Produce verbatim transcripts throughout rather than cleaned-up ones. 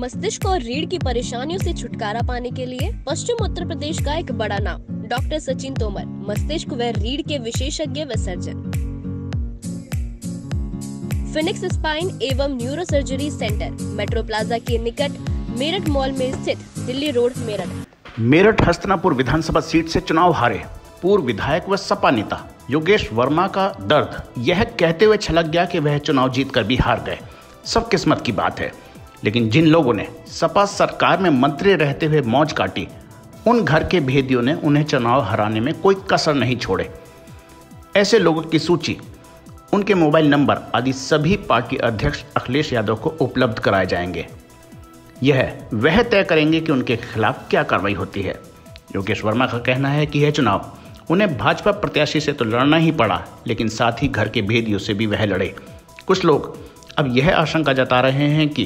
मस्तिष्क और रीढ़ की परेशानियों से छुटकारा पाने के लिए पश्चिम उत्तर प्रदेश का एक बड़ा नाम डॉक्टर सचिन तोमर, मस्तिष्क व रीढ़ के विशेषज्ञ व सर्जन। फिनिक्स स्पाइन एवं न्यूरोसर्जरी सेंटर मेट्रो प्लाजा के निकट मेरठ मॉल में स्थित, दिल्ली रोड, मेरठ। मेरठ हस्तिनापुर विधानसभा सीट से चुनाव हारे पूर्व विधायक व सपा नेता योगेश वर्मा का दर्द यह कहते हुए छलक गया कि वह चुनाव जीतकर भी हार गए। सब किस्मत की बात है, लेकिन जिन लोगों ने सपा सरकार में मंत्री रहते हुए मौज काटी, उन घर के भेदियों ने उन्हें चुनाव हराने में कोई कसर नहीं छोड़े। ऐसे लोगों की सूची, उनके मोबाइल नंबर आदि सभी पार्टी अध्यक्ष अखिलेश यादव को उपलब्ध कराए जाएंगे। यह वह तय करेंगे कि उनके खिलाफ क्या कार्रवाई होती है। योगेश वर्मा का कहना है कि यह चुनाव उन्हें भाजपा प्रत्याशी से तो लड़ना ही पड़ा, लेकिन साथ ही घर के भेदियों से भी वह लड़े। कुछ लोग अब यह आशंका जता रहे हैं कि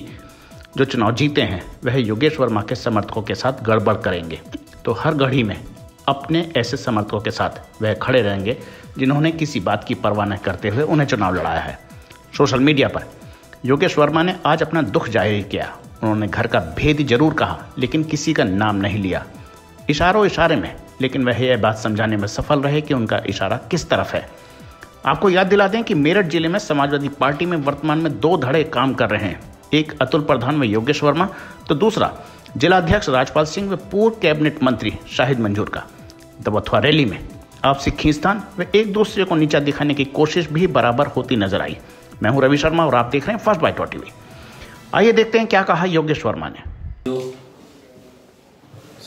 जो चुनाव जीते हैं वह योगेश वर्मा के समर्थकों के साथ गड़बड़ करेंगे, तो हर घड़ी में अपने ऐसे समर्थकों के साथ वह खड़े रहेंगे जिन्होंने किसी बात की परवाह न करते हुए उन्हें चुनाव लड़ाया है। सोशल मीडिया पर योगेश वर्मा ने आज अपना दुख जाहिर किया। उन्होंने घर का भेद जरूर कहा, लेकिन किसी का नाम नहीं लिया। इशारों इशारे में, लेकिन वह यह बात समझाने में सफल रहे कि उनका इशारा किस तरफ है। आपको याद दिला दें कि मेरठ जिले में समाजवादी पार्टी में वर्तमान में दो धड़े काम कर रहे हैं, एक अतुल प्रधान व योगेश वर्मा, तो दूसरा जिलाध्यक्ष राजपाल सिंह व पूर्व कैबिनेट मंत्री शाहिद मंजूर का। दबथवा रैली में आपसी खींचतान व एक दूसरे को नीचा दिखाने की कोशिश भी बराबर होती नजर आई। मैं हूं रवि शर्मा और आप देख रहे हैं फर्स्ट बाइट टीवी। आइए देखते हैं क्या कहा योगेश वर्मा ने।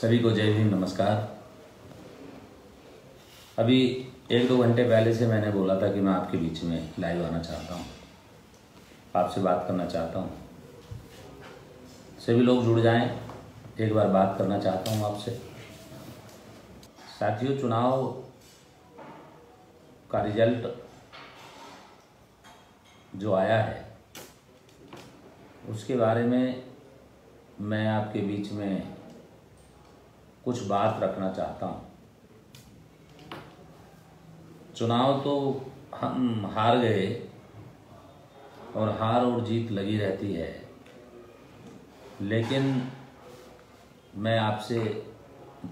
सभी को जय हिंद, नमस्कार। अभी एक दो घंटे पहले से मैंने बोला था कि मैं आपके बीच में लाइव आना चाहता हूँ, आपसे बात करना चाहता हूँ। सभी लोग जुड़ जाएं, एक बार बात करना चाहता हूँ आपसे। साथियों, चुनाव का रिजल्ट जो आया है उसके बारे में मैं आपके बीच में कुछ बात रखना चाहता हूँ। चुनाव तो हम हार गए और हार और जीत लगी रहती है, लेकिन मैं आपसे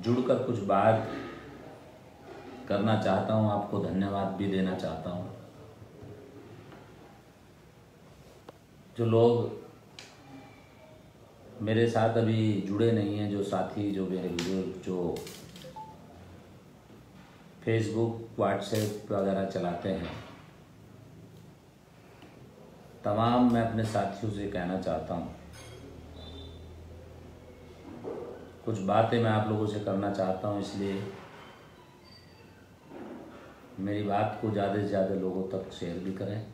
जुड़कर कुछ बात करना चाहता हूं, आपको धन्यवाद भी देना चाहता हूं। जो लोग मेरे साथ अभी जुड़े नहीं हैं, जो साथी, जो मेरे बुजुर्ग जो फेसबुक, व्हाट्सएप वगैरह चलाते हैं, तमाम मैं अपने साथियों से कहना चाहता हूं, कुछ बातें मैं आप लोगों से करना चाहता हूं। इसलिए मेरी बात को ज़्यादा से ज़्यादा लोगों तक शेयर भी करें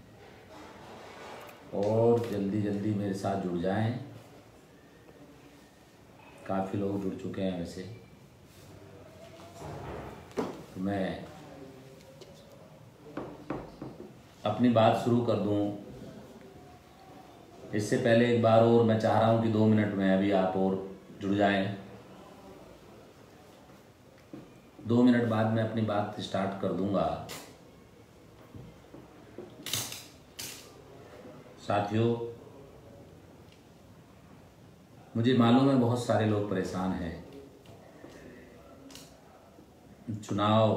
और जल्दी जल्दी मेरे साथ जुड़ जाएं। काफ़ी लोग जुड़ चुके हैं वैसे, तो मैं अपनी बात शुरू कर दूं। इससे पहले एक बार और मैं चाह रहा हूं कि दो मिनट में अभी आप और जुड़ जाएं। दो मिनट बाद मैं अपनी बात स्टार्ट कर दूंगा। साथियों, मुझे मालूम है बहुत सारे लोग परेशान हैं। चुनाव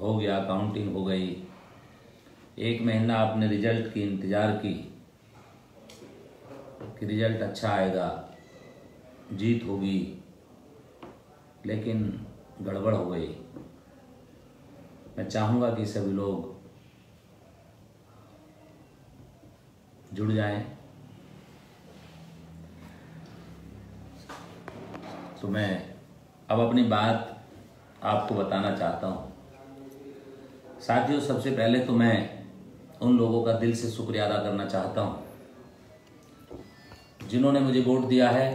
हो गया, काउंटिंग हो गई, एक महीना आपने रिजल्ट की इंतज़ार की कि रिजल्ट अच्छा आएगा, जीत होगी, लेकिन गड़बड़ हो गई। मैं चाहूँगा कि सभी लोग जुड़ जाएं। तो मैं अब अपनी बात आपको बताना चाहता हूँ। साथियों, सबसे पहले तो मैं उन लोगों का दिल से शुक्रिया अदा करना चाहता हूँ जिन्होंने मुझे वोट दिया है।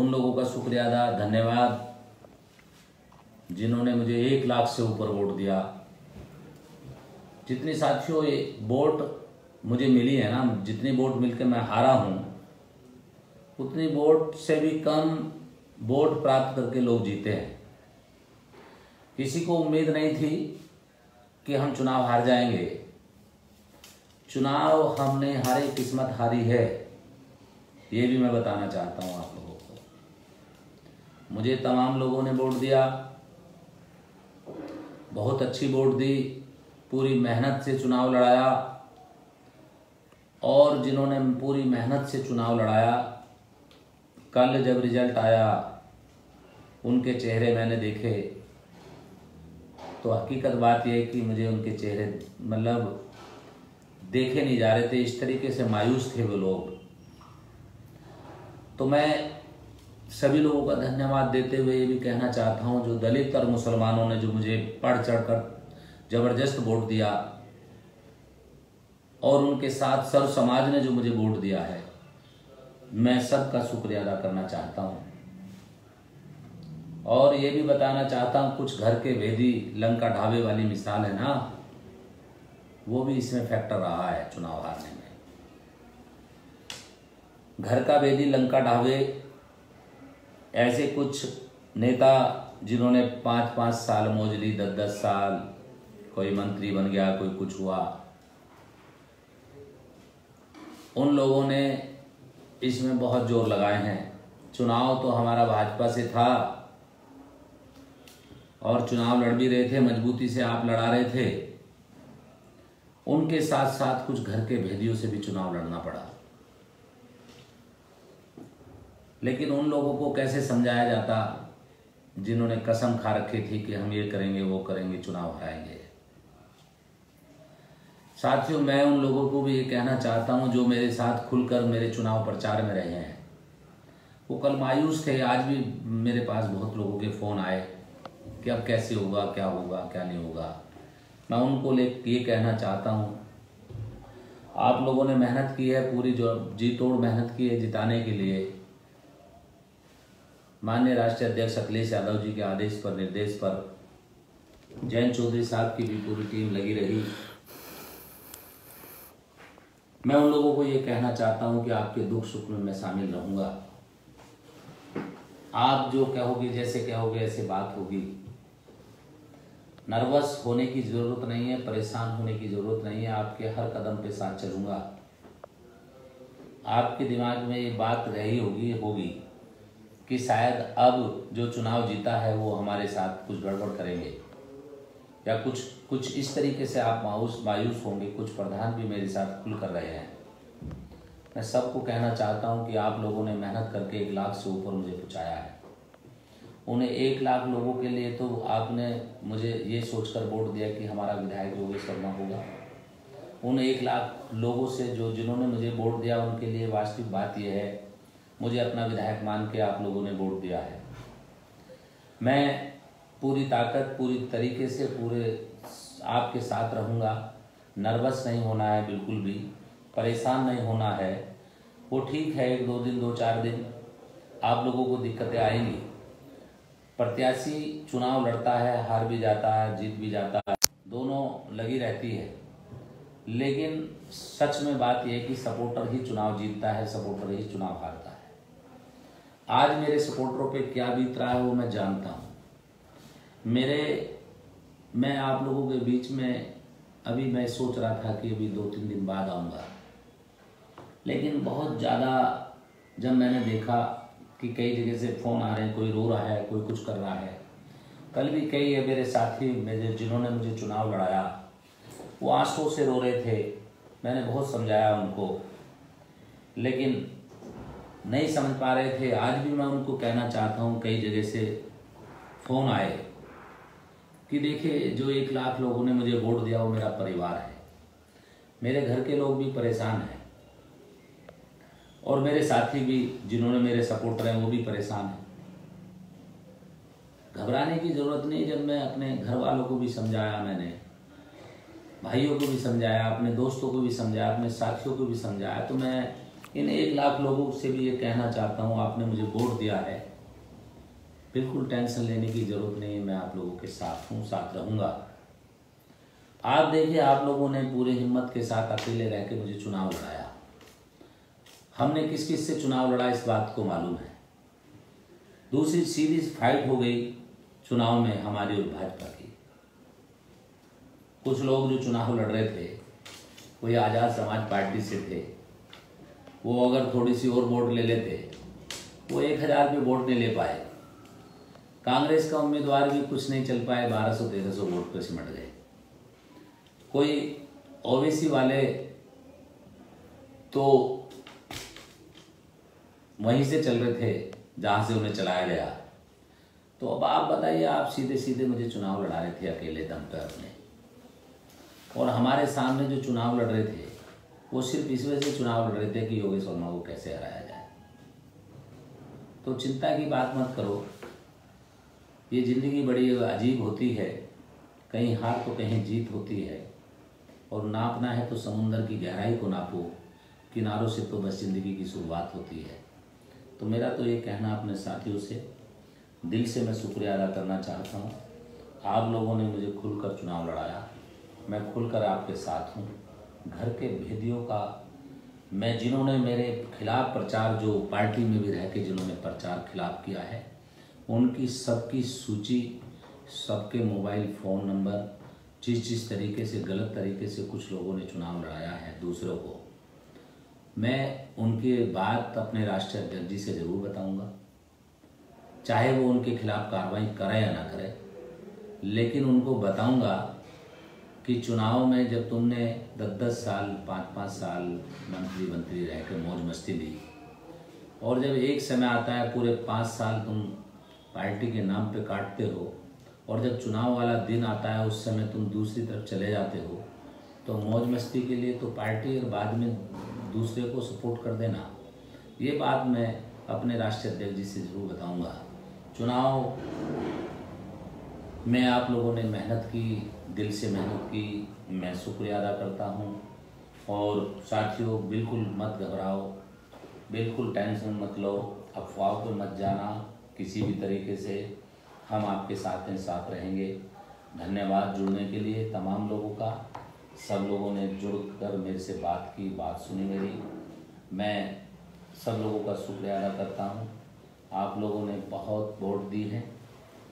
उन लोगों का शुक्रिया अदा, धन्यवाद, जिन्होंने मुझे एक लाख से ऊपर वोट दिया। जितने साथियों ये वोट मुझे मिली है ना, जितनी वोट मिलकर मैं हारा हूँ, उतनी वोट से भी कम वोट प्राप्त करके लोग जीते हैं। किसी को उम्मीद नहीं थी कि हम चुनाव हार जाएंगे। चुनाव हमने हारे, किस्मत हारी है, ये भी मैं बताना चाहता हूँ आप लोगों को। मुझे तमाम लोगों ने वोट दिया, बहुत अच्छी वोट दी, पूरी मेहनत से चुनाव लड़ाया, और जिन्होंने पूरी मेहनत से चुनाव लड़ाया, कल जब रिजल्ट आया उनके चेहरे मैंने देखे, तो हकीकत बात यह है कि मुझे उनके चेहरे मतलब देखे नहीं जा रहे थे, इस तरीके से मायूस थे वो लोग। तो मैं सभी लोगों का धन्यवाद देते हुए ये भी कहना चाहता हूँ, जो दलित और मुसलमानों ने जो मुझे पढ़ चढ़ कर ज़बरदस्त वोट दिया, और उनके साथ सर्व समाज ने जो मुझे वोट दिया है, मैं सबका शुक्रिया अदा करना चाहता हूँ। और ये भी बताना चाहता हूँ, कुछ घर के वेदी लंका ढाबे वाली मिसाल है ना, वो भी इसमें फैक्टर रहा है चुनाव हारने में। घर का वेदी लंका ढाबे, ऐसे कुछ नेता जिन्होंने पाँच पाँच साल मौज ली, दस दस साल, कोई मंत्री बन गया, कोई कुछ हुआ, उन लोगों ने इसमें बहुत जोर लगाए हैं। चुनाव तो हमारा भाजपा से था और चुनाव लड़ भी रहे थे, मजबूती से आप लड़ा रहे थे, उनके साथ साथ कुछ घर के भेदियों से भी चुनाव लड़ना पड़ा। लेकिन उन लोगों को कैसे समझाया जाता जिन्होंने कसम खा रखी थी कि हम ये करेंगे, वो करेंगे, चुनाव हराएंगे। साथियों, मैं उन लोगों को भी ये कहना चाहता हूँ जो मेरे साथ खुलकर मेरे चुनाव प्रचार में रहे हैं, वो कल मायूस थे। आज भी मेरे पास बहुत लोगों के फ़ोन आए कि अब कैसे होगा, क्या होगा, क्या नहीं होगा। मैं उनको ले ये कहना चाहता हूँ, आप लोगों ने मेहनत की है, पूरी जो जी तोड़ मेहनत की है जिताने के लिए। माननीय राष्ट्रीय अध्यक्ष अखिलेश यादव जी के आदेश पर, निर्देश पर जैन चौधरी साहब की भी पूरी टीम लगी रही। मैं उन लोगों को ये कहना चाहता हूँ कि आपके दुख सुख में मैं शामिल रहूँगा। आप जो कहोगे, जैसे कहोगे, ऐसे बात होगी। नर्वस होने की ज़रूरत नहीं है, परेशान होने की ज़रूरत नहीं है, आपके हर कदम पे साथ चलूँगा। आपके दिमाग में ये बात रही होगी होगी कि शायद अब जो चुनाव जीता है वो हमारे साथ कुछ गड़बड़ करेंगे, या कुछ कुछ इस तरीके से आप मायूस मायूस होंगे। कुछ प्रधान भी मेरे साथ खुल कर रहे हैं। मैं सबको कहना चाहता हूँ कि आप लोगों ने मेहनत करके एक लाख से ऊपर मुझे पहुँचाया है। उन्हें एक लाख लोगों के लिए तो आपने मुझे ये सोचकर वोट दिया कि हमारा विधायक योगेश वर्मा होगा। उन एक लाख लोगों से जो जिन्होंने मुझे वोट दिया, उनके लिए वास्तविक बात यह है, मुझे अपना विधायक मान के आप लोगों ने वोट दिया है। मैं पूरी ताकत, पूरी तरीके से पूरे आपके साथ रहूँगा। नर्वस नहीं होना है, बिल्कुल भी परेशान नहीं होना है। वो ठीक है, एक दो दिन, दो चार दिन आप लोगों को दिक्कतें आएंगी। प्रत्याशी चुनाव लड़ता है, हार भी जाता है, जीत भी जाता है, दोनों लगी रहती है। लेकिन सच में बात यह है कि सपोर्टर ही चुनाव जीतता है, सपोर्टर ही चुनाव हारता है। आज मेरे सपोर्टरों पे क्या बीत रहा है वो मैं जानता हूँ। मेरे मैं आप लोगों के बीच में अभी मैं सोच रहा था कि अभी दो तीन दिन बाद आऊँगा, लेकिन बहुत ज़्यादा जब मैंने देखा कि कई जगह से फ़ोन आ रहे हैं, कोई रो रहा है, कोई कुछ कर रहा है। कल भी कई है मेरे साथी मेरे जिन्होंने मुझे चुनाव लड़ाया, वो आंसू से रो रहे थे। मैंने बहुत समझाया उनको, लेकिन नहीं समझ पा रहे थे। आज भी मैं उनको कहना चाहता हूँ, कई जगह से फ़ोन आए कि देखिए, जो एक लाख लोगों ने मुझे वोट दिया वो मेरा परिवार है, मेरे घर के लोग भी परेशान हैं, और मेरे साथी भी जिन्होंने मेरे सपोर्टर हैं वो भी परेशान हैं। घबराने की ज़रूरत नहीं। जब मैं अपने घर वालों को भी समझाया, मैंने भाइयों को भी समझाया, अपने दोस्तों को भी समझाया, अपने साथियों को भी समझाया, तो मैं इन एक लाख लोगों से भी ये कहना चाहता हूँ, आपने मुझे वोट दिया है, बिल्कुल टेंशन लेने की ज़रूरत नहीं है। मैं आप लोगों के साथ हूँ, साथ रहूँगा। आप देखिए, आप लोगों ने पूरे हिम्मत के साथ अकेले रह के मुझे चुनाव लड़ाया। हमने किस किस से चुनाव लड़ा इस बात को मालूम है। दूसरी सीरीज फाइट हो गई चुनाव में हमारी और भाजपा की। कुछ लोग जो चुनाव लड़ रहे थे कोई आज़ाद समाज पार्टी से थे, वो अगर थोड़ी सी और वोट ले लेते वो एक हज़ार पे वोट नहीं ले पाए। कांग्रेस का उम्मीदवार भी कुछ नहीं चल पाए, बारह सौ तेरह सौ वोट पर सिमट गए। कोई ओबीसी वाले तो वहीं से चल रहे थे जहाँ से उन्हें चलाया गया। तो अब आप बताइए, आप सीधे सीधे मुझे चुनाव लड़ा रहे थे अकेले दम पर अपने, और हमारे सामने जो चुनाव लड़ रहे थे वो सिर्फ इस वजह से चुनाव लड़ रहे थे कि योगेश वर्मा को कैसे हराया जाए। तो चिंता की बात मत करो, ये ज़िंदगी बड़ी अजीब होती है, कहीं हार तो कहीं जीत होती है। और नापना है तो समुंदर की गहराई को नापो, किनारों से तो बस ज़िंदगी की शुरुआत होती है। तो मेरा तो ये कहना अपने साथियों से दिल से मैं शुक्रिया अदा करना चाहता हूँ। आप लोगों ने मुझे खुलकर चुनाव लड़ाया, मैं खुलकर आपके साथ हूँ। घर के भेदियों का मैं, जिन्होंने मेरे खिलाफ प्रचार, जो पार्टी में भी रह के जिन्होंने प्रचार खिलाफ किया है, उनकी सबकी सूची, सबके मोबाइल फ़ोन नंबर, जिस जिस तरीके से गलत तरीके से कुछ लोगों ने चुनाव लड़ाया है दूसरों को, मैं उनकी बात अपने राष्ट्रीय अध्यक्ष जी से ज़रूर बताऊंगा, चाहे वो उनके खिलाफ कार्रवाई करे या ना करे। लेकिन उनको बताऊंगा कि चुनाव में जब तुमने दस दस साल पाँच पाँच साल मंत्री मंत्री रह के मौज मस्ती ली, और जब एक समय आता है पूरे पाँच साल तुम पार्टी के नाम पे काटते हो, और जब चुनाव वाला दिन आता है उस समय तुम दूसरी तरफ चले जाते हो, तो मौज मस्ती के लिए तो पार्टी और बाद में दूसरे को सपोर्ट कर देना, ये बात मैं अपने राष्ट्रीय अध्यक्ष जी से ज़रूर बताऊंगा। चुनाव में आप लोगों ने मेहनत की, दिल से मेहनत की, मैं शुक्रिया अदा करता हूं। और साथियों, बिल्कुल मत घबराओ, बिल्कुल टेंशन मत लो, अफवाह पर मत जाना किसी भी तरीके से। हम आपके साथ हैं, साथ रहेंगे। धन्यवाद जुड़ने के लिए तमाम लोगों का। सब लोगों ने जुड़कर मेरे से बात की, बात सुनी मेरी, मैं सब लोगों का शुक्रिया अदा करता हूँ। आप लोगों ने बहुत वोट दी है,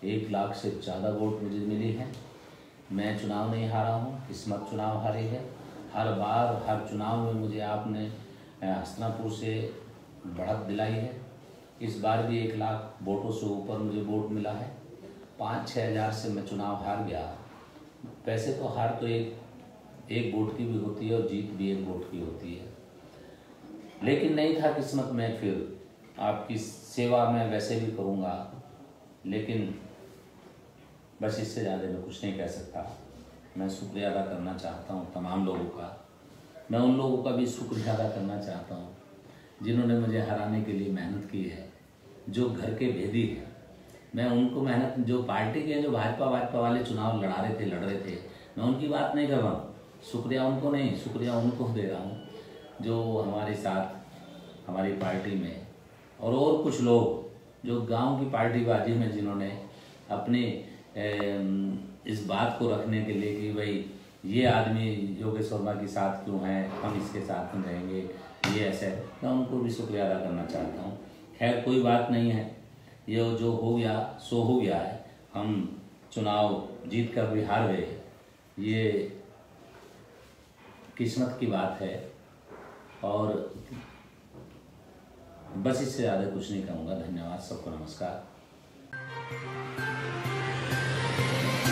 एक लाख से ज़्यादा वोट मुझे मिली है। मैं चुनाव नहीं हारा हूँ, किस्मत चुनाव हारी है। हर बार हर चुनाव में मुझे आपने हस्तिनापुर से बढ़त दिलाई है। इस बार भी एक लाख वोटों से ऊपर मुझे वोट मिला है। पाँच छः हज़ार से मैं चुनाव हार गया। वैसे तो हार तो एक एक वोट की भी होती है और जीत भी एक वोट की होती है, लेकिन नहीं था किस्मत में। फिर आपकी सेवा मैं वैसे भी करूँगा, लेकिन बस इससे ज़्यादा मैं कुछ नहीं कह सकता। मैं शुक्रिया अदा करना चाहता हूँ तमाम लोगों का। मैं उन लोगों का भी शुक्रिया अदा करना चाहता हूँ जिन्होंने मुझे हराने के लिए मेहनत की है, जो घर के भेदी है। मैं उनको मेहनत, जो पार्टी के, जो भाजपा भाजपा वाले चुनाव लड़ा रहे थे लड़ रहे थे मैं उनकी बात नहीं कर रहा हूँ। शुक्रिया उनको नहीं, शुक्रिया उनको दे रहा हूँ जो हमारे साथ, हमारी पार्टी में, और और कुछ लोग जो गांव की पार्टीबाजी में, जिन्होंने अपने इस बात को रखने के लिए कि भाई ये आदमी योगेश वर्मा के साथ क्यों है, हम इसके साथ में रहेंगे, ये ऐसे, मैं उनको भी शुक्रिया अदा करना चाहता हूँ। खैर, कोई बात नहीं है, ये जो हो गया सो हो गया है। हम चुनाव जीत कर भी हार गए, ये किस्मत की बात है, और बस इससे ज़्यादा कुछ नहीं कहूँगा। धन्यवाद, सबको नमस्कार।